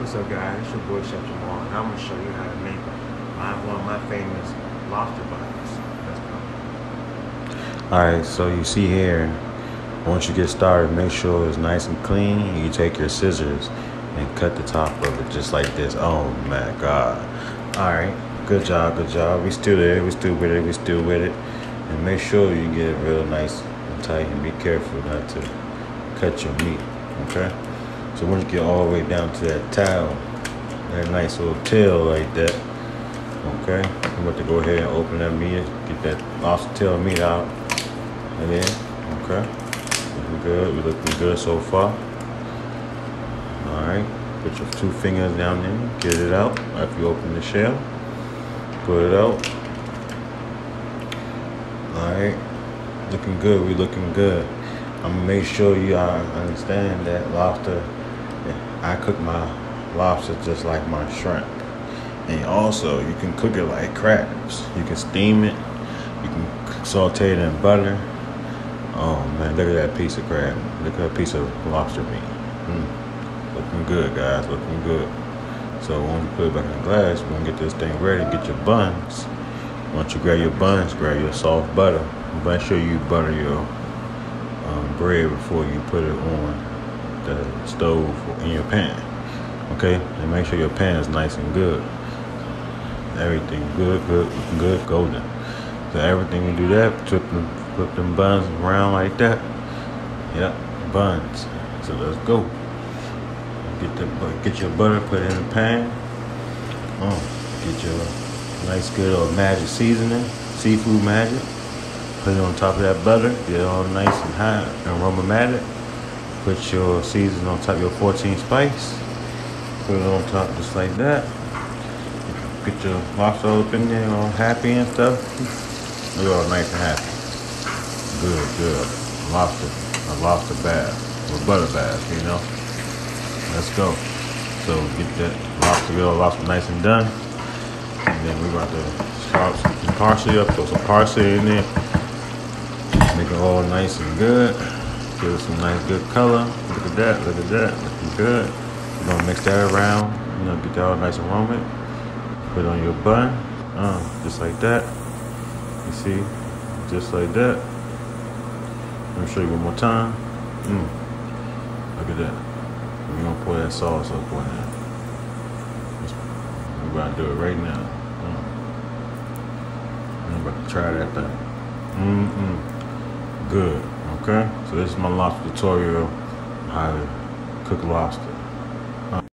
What's up guys, it's your boy Chef Jamal, and I'm going to show you how to make one of my famous lobster bites. Let's go. Alright, so you see here, once you get started, make sure it's nice and clean. You take your scissors and cut the top of it just like this. Oh my god. Alright, good job, good job. We still there, we still with it, we still with it. And make sure you get it real nice and tight, and be careful not to cut your meat, okay? So once you get all the way down to that tail, that nice little tail like that, okay? I'm about to go ahead and open that meat, get that lobster tail meat out, and then, okay? Looking good, we're looking good so far. All right, put your two fingers down there, get it out. After you open the shell, put it out. All right, looking good, we looking good. I'm gonna make sure you understand that lobster, I cook my lobster just like my shrimp. And also, you can cook it like crabs. You can steam it. You can saute it in butter. Oh man, look at that piece of crab. Look at that piece of lobster meat. Looking good, guys, looking good. So when you put it back in the glass, we're gonna get this thing ready, get your buns. Once you grab your buns, grab your soft butter. Make sure you butter your bread before you put it on the stove in your pan, okay? And make sure your pan is nice and good. Everything good, golden. So everything we do that, flip them buns around like that. Yep, buns. So let's go. Get your butter, put it in the pan. Get your nice good old magic seasoning, seafood magic. Put it on top of that butter, get it all nice and hot and aromatic. Put your seasoning on top of your 14 spice. Put it on top just like that. Get your lobster up in there, all happy and stuff. Look all nice and happy. Good, good. A lobster bath, or butter bath, you know. Let's go. So get that lobster, get all lobster nice and done. And then we're about to chop some parsley up, throw some parsley in there. Make it all nice and good. Give it some nice good color. Look at that, look at that. Looking good. You're gonna mix that around. You know, get that all nice and aromatic. Put it on your bun. Just like that. You see? Just like that. Let me show you one more time. Look at that. We're gonna pour that sauce up on that. We're about to do it right now. I'm about to try that thing. Good, okay? So this is my lobster tutorial, how to cook lobster.